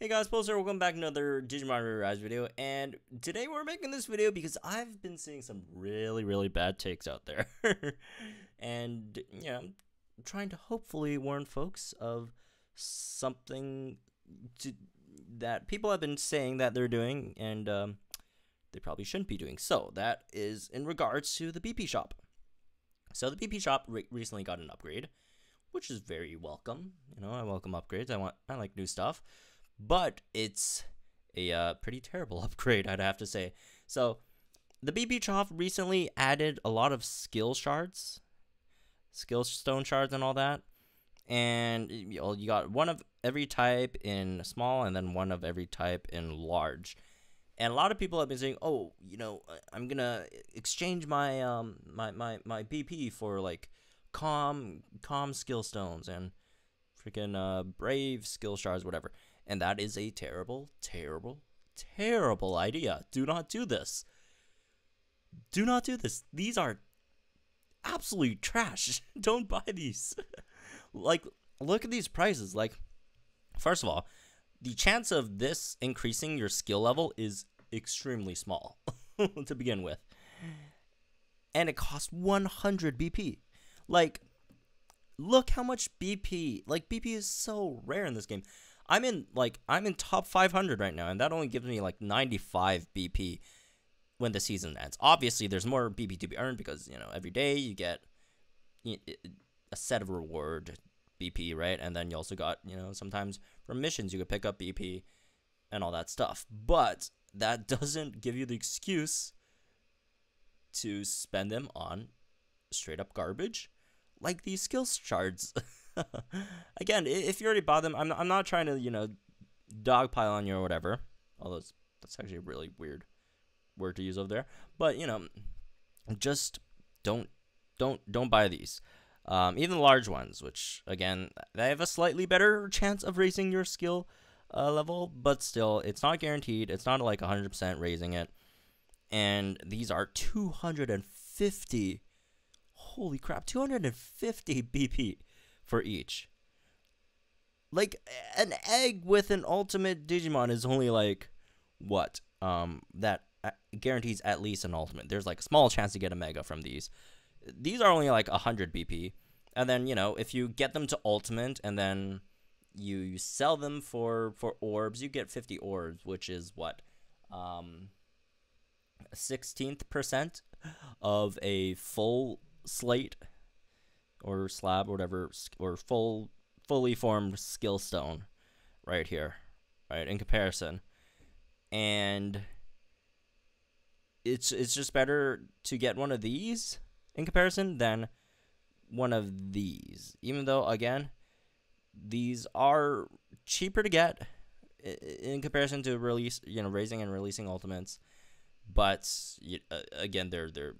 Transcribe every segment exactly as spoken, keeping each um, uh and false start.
Hey guys, Pulsar, welcome back to another Digimon Rearise video, and today we're making this video because I've been seeing some really, really bad takes out there. And, you know, I'm trying to hopefully warn folks of something to, that people have been saying that they're doing, and um, they probably shouldn't be doing. So, that is in regards to the B P Shop. So, the B P Shop re recently got an upgrade, which is very welcome. You know, I welcome upgrades. I want, I like new stuff. But it's a uh, pretty terrible upgrade, I'd have to say. So, the B P Shop recently added a lot of skill shards, skill stone shards and all that. And you, know, you got one of every type in small and then one of every type in large. And a lot of people have been saying, oh, you know, I'm going to exchange my, um, my, my, my B P for like calm, calm skill stones and freaking uh, brave skill shards, whatever. And that is a terrible, terrible, terrible idea. Do not do this. Do not do this. These are absolute trash. Don't buy these. Like, look at these prices. Like, first of all, the chance of this increasing your skill level is extremely small to begin with. And it costs one hundred B P. Like, look how much B P. Like, B P is so rare in this game. I'm in, like, I'm in top five hundred right now, and that only gives me, like, ninety-five B P when the season ends. Obviously, there's more B P to be earned because, you know, every day you get a set of reward B P, right? And then you also got, you know, sometimes from missions you could pick up B P and all that stuff. But that doesn't give you the excuse to spend them on straight-up garbage like these skill shards. Again, if you already bought them, I'm, I'm not trying to, you know, dogpile on you or whatever. Although, it's, that's actually a really weird word to use over there. But, you know, just don't, don't, don't buy these. Um, even large ones, which, again, they have a slightly better chance of raising your skill uh, level. But still, it's not guaranteed. It's not like one hundred percent raising it. And these are two hundred fifty. Holy crap, two hundred fifty B P. For each. Like, an egg with an ultimate Digimon is only like, what? Um, that guarantees at least an ultimate. There's like a small chance to get a Mega from these. These are only like one hundred B P. And then, you know, if you get them to ultimate and then you, you sell them for, for orbs, you get fifty orbs, which is what? Um, sixteenth percent of a full slate or slab or whatever, or full fully formed skill stone right here, right, in comparison. And it's it's just better to get one of these in comparison than one of these, even though, again, these are cheaper to get in comparison to release, you know, raising and releasing ultimates. But again, they're they're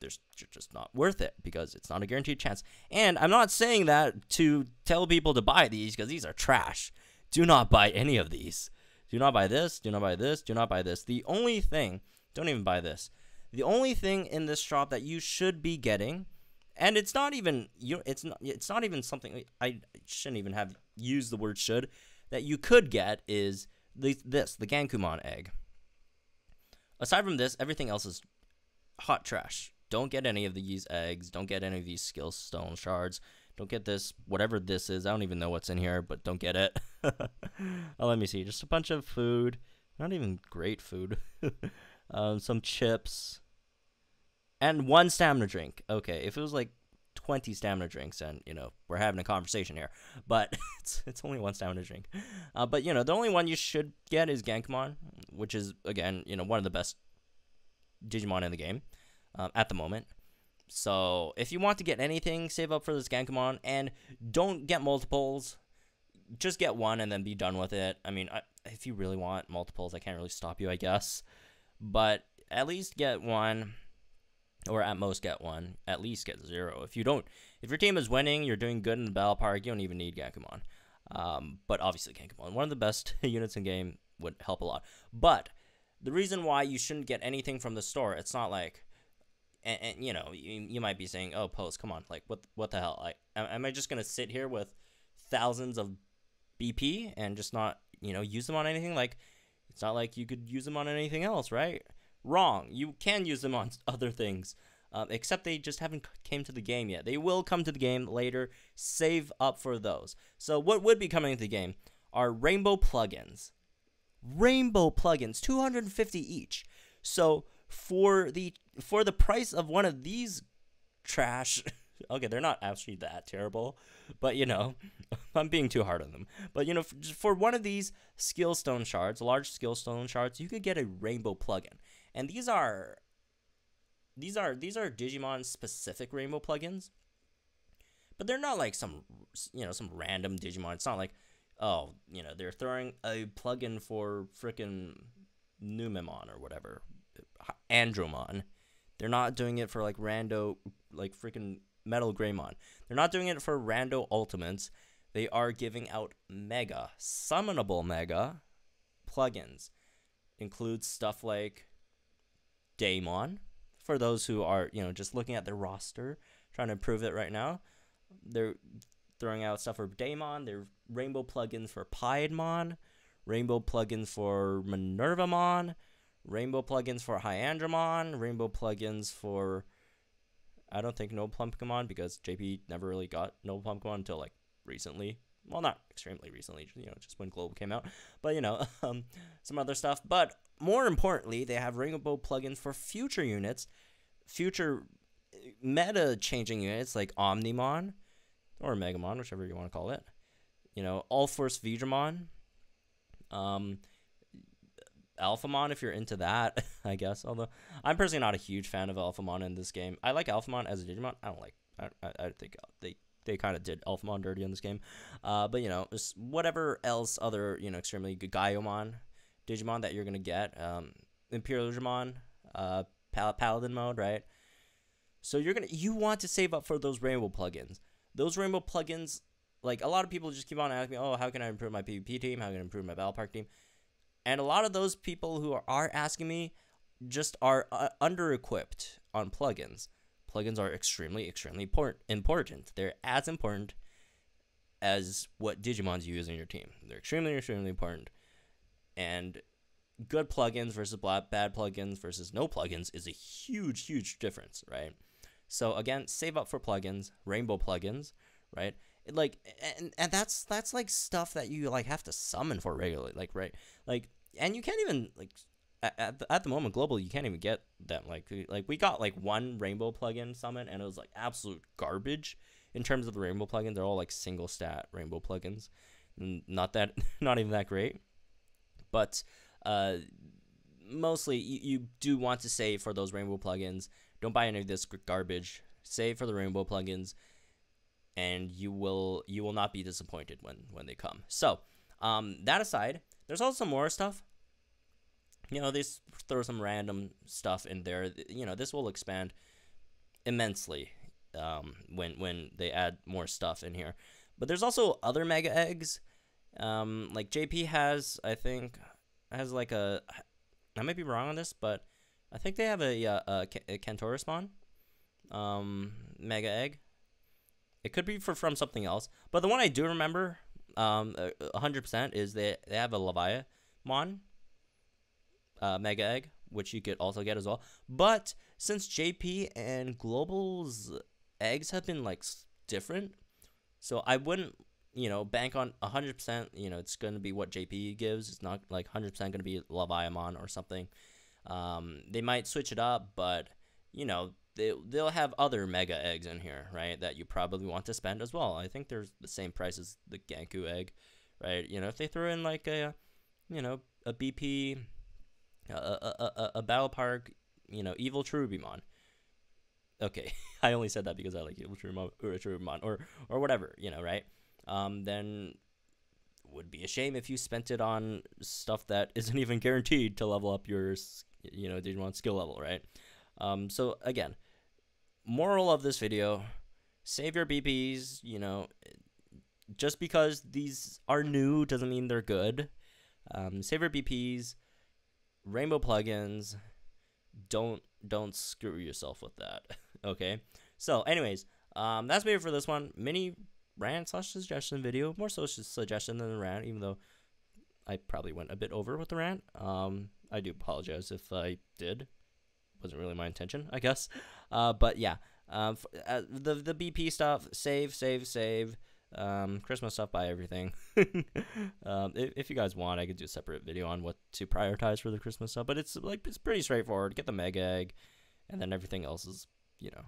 They're just not worth it because it's not a guaranteed chance. And I'm not saying that to tell people to buy these because these are trash. Do not buy any of these. Do not buy this. Do not buy this. Do not buy this. The only thing, don't even buy this. The only thing in this shop that you should be getting, and it's not even you. It's not. It's not even something. I shouldn't even have used the word should. That you could get is the, this, the Gankoomon egg. Aside from this, everything else is hot trash. Don't get any of these eggs. Don't get any of these skill stone shards. Don't get this, whatever this is. I don't even know what's in here, but don't get it. Oh, let me see. Just a bunch of food. Not even great food. um, some chips. And one stamina drink. Okay, if it was like twenty stamina drinks, then, you know, we're having a conversation here. But it's, it's only one stamina drink. Uh, but, you know, the only one you should get is Genkmon, which is, again, you know, one of the best Digimon in the game. Um, at the moment. So if you want to get anything, save up for this Gankoomon and don't get multiples. Just get one and then be done with it. I mean, I, if you really want multiples, I can't really stop you, I guess. But at least get one, or at most get one. At least get zero. If you don't, if your team is winning, you're doing good in the battle park, you don't even need Gankoomon. Um, but obviously Gankoomon, one of the best units in game, would help a lot. But the reason why you shouldn't get anything from the store, it's not like, And, and, you know, you, you might be saying, oh, Post, come on, like, what what the hell? Like, am I just going to sit here with thousands of B P and just not you know, use them on anything. Like, it's not like you could use them on anything else, right? Wrong. You can use them on other things, uh, except they just haven't came to the game yet. They will come to the game later. Save up for those. So what would be coming to the game are rainbow plugins. Rainbow plugins, two hundred fifty each. So for the for the price of one of these trash, okay, they're not actually that terrible, but you know, I'm being too hard on them. But you know, for, for one of these skill stone shards, large skill stone shards, you could get a rainbow plugin, and these are these are these are Digimon specific rainbow plugins, but they're not like some you know some random Digimon. It's not like, oh, you know, they're throwing a plugin for frickin' Numemon or whatever, Andromon. They're not doing it for like rando, like frickin' Metal Greymon. They're not doing it for rando ultimates. They are giving out mega, summonable mega plugins. Includes stuff like Daemon, for those who are, you know, just looking at their roster, trying to improve it right now. They're throwing out stuff for Daemon. They're rainbow plugins for Piedmon, rainbow plugins for Minervamon, rainbow plugins for Hi-Andromon, rainbow plugins for, I don't think Noble Pumpkinmon, because J P never really got Noble Pumpkinmon until like recently. Well, not extremely recently, you know, just when Global came out. But you know, um, some other stuff. But more importantly, they have rainbow plugins for future units, future meta-changing units like Omnimon or Megamon, whichever you want to call it. You know, all first Vikemon, um, Alphamon if you're into that, I guess. Although I'm personally not a huge fan of Alphamon in this game. I like Alphamon as a Digimon. I don't like. I I, I think they they kind of did Alphamon dirty in this game. Uh, but you know, just whatever else other you know extremely good Gaiomon, Digimon that you're gonna get, um, Imperial Digimon, uh, Pal Paladin mode, right? So you're gonna you want to save up for those rainbow plugins. Those rainbow plugins. Like, a lot of people just keep on asking me, oh, how can I improve my PvP team? How can I improve my Battle Park team? And a lot of those people who are, are asking me just are uh, under-equipped on plugins. Plugins are extremely, extremely important. They're as important as what Digimons you use in your team. They're extremely, extremely important. And good plugins versus bad plugins versus no plugins is a huge, huge difference, right? So, again, save up for plugins, rainbow plugins, right? Like, and, and that's that's like stuff that you like have to summon for regularly, like, right? Like, and you can't even like at, at, the, at the moment global, you can't even get them. Like, like we got like one rainbow plugin summon, and it was like absolute garbage in terms of the rainbow plugins. They're all like single stat rainbow plugins, not that not even that great. But uh, mostly you, you do want to save for those rainbow plugins. Don't buy any of this garbage. Save for the rainbow plugins. And you will you will not be disappointed when when they come. So um, that aside, there's also more stuff. You know, they throw some random stuff in there. You know, this will expand immensely um, when when they add more stuff in here. But there's also other mega eggs. Um, like J P has, I think, has like a. I might be wrong on this, but I think they have a a, a, a Kantora spawn um, mega egg. It could be for from something else, but the one I do remember, um, one hundred percent is they they have a Leviamon, uh, mega egg, which you could also get as well. But since J P and Global's eggs have been like different, so I wouldn't, you know, bank on one hundred percent. You know, it's gonna be what J P gives. It's not like one hundred percent gonna be Leviamon or something. Um, they might switch it up, but you know. They, they'll have other mega eggs in here, right, that you probably want to spend as well. I think they're the same price as the Ganku egg, right? You know, if they throw in like a, you know, a B P, a, a, a, a Battle Park, you know, evil trubimon. Okay, I only said that because I like evil trubimon or or whatever, you know, right? Um, then it would be a shame if you spent it on stuff that isn't even guaranteed to level up your, you know, Digimon skill level, right? Um, so again. Moral of this video, save your B Ps, you know, just because these are new doesn't mean they're good. Um, save your B Ps, rainbow plugins, don't don't screw yourself with that, okay? So anyways, um, that's me for this one, mini rant slash suggestion video, more so suggestion than rant, even though I probably went a bit over with the rant. Um, I do apologize if I did. Wasn't really my intention, I guess. Uh, but yeah, uh, f uh, the the B P stuff, save, save, save. Um, Christmas stuff, buy everything. um, if, if you guys want, I could do a separate video on what to prioritize for the Christmas stuff. But it's like it's pretty straightforward. Get the Mega Egg, and then everything else is, you know,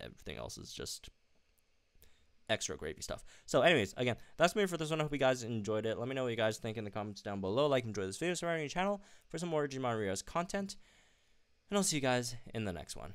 everything else is just extra gravy stuff. So anyways, again, that's me for this one. I hope you guys enjoyed it. Let me know what you guys think in the comments down below. Like, enjoy this video, subscribe to your channel for some more Digimon Rearise content, and I'll see you guys in the next one.